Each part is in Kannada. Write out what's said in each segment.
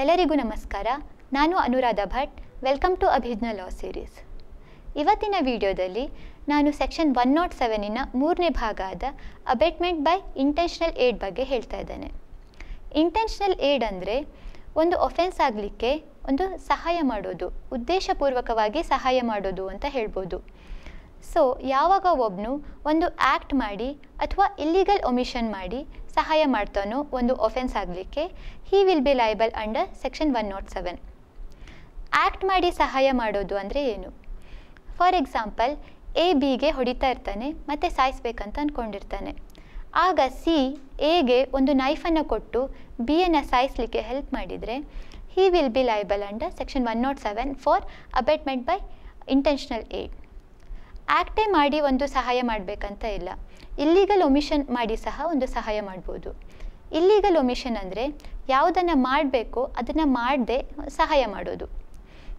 ಎಲ್ಲರಿಗೂ ನಮಸ್ಕಾರ ನಾನು Anuradha Bhat welcome to Abhijna law series ಇವತ್ತಿನ ವಿಡಿಯೋದಲ್ಲಿ ನಾನು ಸೆಕ್ಷನ್ 107 ನ ಮೂರನೇ ಭಾಗ ಆದ ಅಬೇಟ್ಮೆಂಟ್ ಬೈ ಇಂಟೆನ್ಷನಲ್ ಏಡ್ ಬಗ್ಗೆ ಹೇಳ್ತಾ ಇದ್ದೇನೆ ಇಂಟೆನ್ಷನಲ್ ಏಡ್ ಅಂದರೆ ಒಂದು ಆಫೆನ್ಸ್ ಆಗಲಿಕ್ಕೆ ಒಂದು ಸಹಾಯ ಮಾಡೋದು ಉದ್ದೇಶಪೂರ್ವಕವಾಗಿ ಸಹಾಯ ಮಾಡೋದು ಅಂತ ಹೇಳಬಹುದು ಸೊ ಯಾವಾಗ ಒಬ್ಬನು ಒಂದು ಆಕ್ಟ್ ಮಾಡಿ ಅಥವಾ ಇಲ್ಲಿಗಲ್ ಒಮಿಷನ್ ಮಾಡಿ ಸಹಾಯ ಮಾಡ್ತಾನೋ ಒಂದು ಆಫೆನ್ಸ್ ಆಗಲಿಕ್ಕೆ he will be liable under section 107 act ಮಾಡಿ ಸಹಾಯ ಮಾಡೋದು ಅಂದರೆ ಏನು ಫಾರ್ ಎಕ್ಸಾಂಪಲ್ ಎ ಬಿಗೆ ಹೊಡಿತಾ ಇರ್ತಾನೆ ಮತ್ತು ಸಾಯಿಸ್ಬೇಕಂತ ಅಂದ್ಕೊಂಡಿರ್ತಾನೆ ಆಗ ಸಿ ಎಗೆ ಒಂದು ನೈಫನ್ನು ಕೊಟ್ಟು ಬಿಯನ್ನು ಸಾಯಿಸಲಿಕ್ಕೆ ಹೆಲ್ಪ್ ಮಾಡಿದರೆ he will be liable under section 107 for abetment by intentional aid ಆಕ್ಟೇ ಮಾಡಿ ಒಂದು ಸಹಾಯ ಮಾಡಬೇಕಂತ ಇಲ್ಲ ಇಲ್ಲಿಗಲ್ ಒಮಿಷನ್ ಮಾಡಿ ಸಹ ಒಂದು ಸಹಾಯ ಮಾಡ್ಬೋದು ಇಲ್ಲಿಗಲ್ ಒಮಿಷನ್ ಅಂದರೆ ಯಾವುದನ್ನು ಮಾಡಬೇಕೋ ಅದನ್ನು ಮಾಡದೆ ಸಹಾಯ ಮಾಡೋದು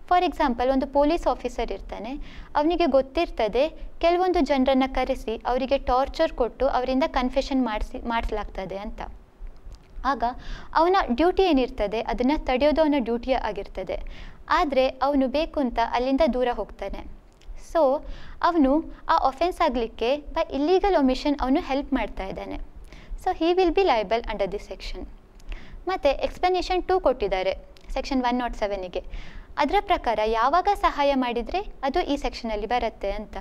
ಫಾರ್ ಎಕ್ಸಾಂಪಲ್ ಒಂದು ಪೊಲೀಸ್ ಆಫೀಸರ್ ಇರ್ತಾನೆ ಅವನಿಗೆ ಗೊತ್ತಿರ್ತದೆ ಕೆಲವೊಂದು ಜನರನ್ನು ಕರೆಸಿ ಅವರಿಗೆ ಟಾರ್ಚರ್ ಕೊಟ್ಟು ಅವರಿಂದ ಕನ್ಫೆಷನ್ ಮಾಡಿಸಲಾಗ್ತದೆ ಅಂತ ಆಗ ಅವನ ಡ್ಯೂಟಿ ಏನಿರ್ತದೆ ಅದನ್ನು ತಡೆಯೋದು ಅವನ ಡ್ಯೂಟಿ ಆಗಿರ್ತದೆ ಆದರೆ ಅವನು ಬೇಕು ಅಂತ ಅಲ್ಲಿಂದ ದೂರ ಹೋಗ್ತಾನೆ ಸೊ ಅವನು ಆ ಆಫೆನ್ಸ್ ಆಗಲಿಕ್ಕೆ ಬೈ ಇಲ್ಲಿಗಲ್ ಒಮಿಷನ್ ಅವನು ಹೆಲ್ಪ್ ಮಾಡ್ತಾ ಇದ್ದಾನೆ so he will be liable under this section ಮತ್ತು ಎಕ್ಸ್ಪ್ಲನೇಷನ್ 2 ಕೊಟ್ಟಿದ್ದಾರೆ ಸೆಕ್ಷನ್ 107ಗೆ ಅದರ ಪ್ರಕಾರ ಯಾವಾಗ ಸಹಾಯ ಮಾಡಿದರೆ ಅದು ಈ ಸೆಕ್ಷನಲ್ಲಿ ಬರುತ್ತೆ ಅಂತ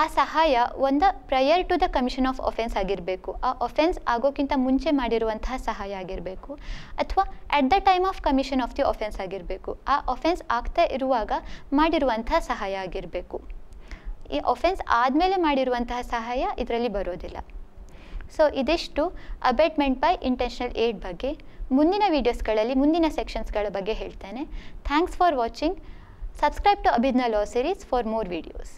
ಆ ಸಹಾಯ ಒಂದು prior to the commission of offence ಆಗಿರಬೇಕು ಆ ಆಫೆನ್ಸ್ ಆಗೋಕ್ಕಿಂತ ಮುಂಚೆ ಮಾಡಿರುವಂತಹ ಸಹಾಯ ಆಗಿರಬೇಕು ಅಥವಾ at the time of commission of the offence ಆಗಿರಬೇಕು ಆ ಆಫೆನ್ಸ್ ಆಗ್ತಾ ಇರುವಾಗ ಮಾಡಿರುವಂತಹ ಸಹಾಯ ಆಗಿರಬೇಕು ಈ ಆಫೆನ್ಸ್ ಆದಮೇಲೆ ಮಾಡಿರುವಂತಹ ಸಹಾಯ ಇದರಲ್ಲಿ ಬರೋದಿಲ್ಲ ಸೊ ಇದಿಷ್ಟು ಅಬೇಟ್ಮೆಂಟ್ ಬೈ ಇಂಟೆನ್ಷನಲ್ ಏಡ್ ಬಗ್ಗೆ ಮುಂದಿನ ವೀಡಿಯೋಸ್ಗಳಲ್ಲಿ ಮುಂದಿನ ಸೆಕ್ಷನ್ಸ್ಗಳ ಬಗ್ಗೆ ಹೇಳ್ತೇನೆ thanks for watching subscribe to Abhijna law series for more videos